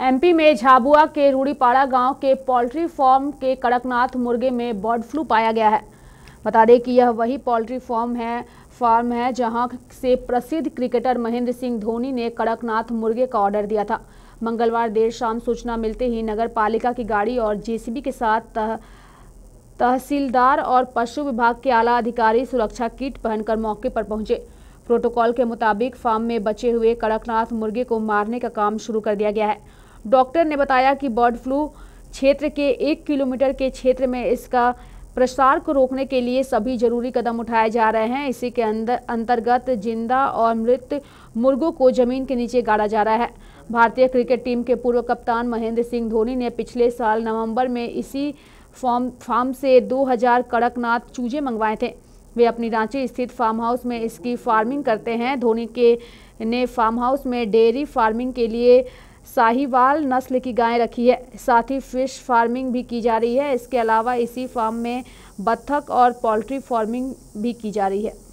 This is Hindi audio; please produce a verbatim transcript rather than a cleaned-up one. एमपी में झाबुआ के रूड़ीपाड़ा गांव के पोल्ट्री फार्म के कड़कनाथ मुर्गे में बर्ड फ्लू पाया गया है। बता दें कि यह वही पोल्ट्री फार्म है फार्म है जहां से प्रसिद्ध क्रिकेटर महेंद्र सिंह धोनी ने कड़कनाथ मुर्गे का ऑर्डर दिया था। मंगलवार देर शाम सूचना मिलते ही नगर पालिका की गाड़ी और जेसीबी के साथ तह, तहसीलदार और पशु विभाग के आला अधिकारी सुरक्षा किट पहनकर मौके पर पहुंचे। प्रोटोकॉल के मुताबिक फार्म में बचे हुए कड़कनाथ मुर्गे को मारने का काम शुरू कर दिया गया है। डॉक्टर ने बताया कि बर्ड फ्लू क्षेत्र के एक किलोमीटर के क्षेत्र में इसका प्रसार को रोकने के लिए सभी जरूरी कदम उठाए जा रहे हैं। इसी के अंदर अंतर्गत जिंदा और मृत मुर्गों को जमीन के नीचे गाड़ा जा रहा है। भारतीय क्रिकेट टीम के पूर्व कप्तान महेंद्र सिंह धोनी ने पिछले साल नवंबर में इसी फार्म फार्म से दो हज़ार कड़कनाथ चूजे मंगवाए थे। वे अपनी रांची स्थित फार्म हाउस में इसकी फार्मिंग करते हैं। धोनी के ने फार्म हाउस में डेयरी फार्मिंग के लिए साहीवाल नस्ल की गायें रखी है। साथ ही फिश फार्मिंग भी की जा रही है। इसके अलावा इसी फार्म में बत्तख और पोल्ट्री फार्मिंग भी की जा रही है।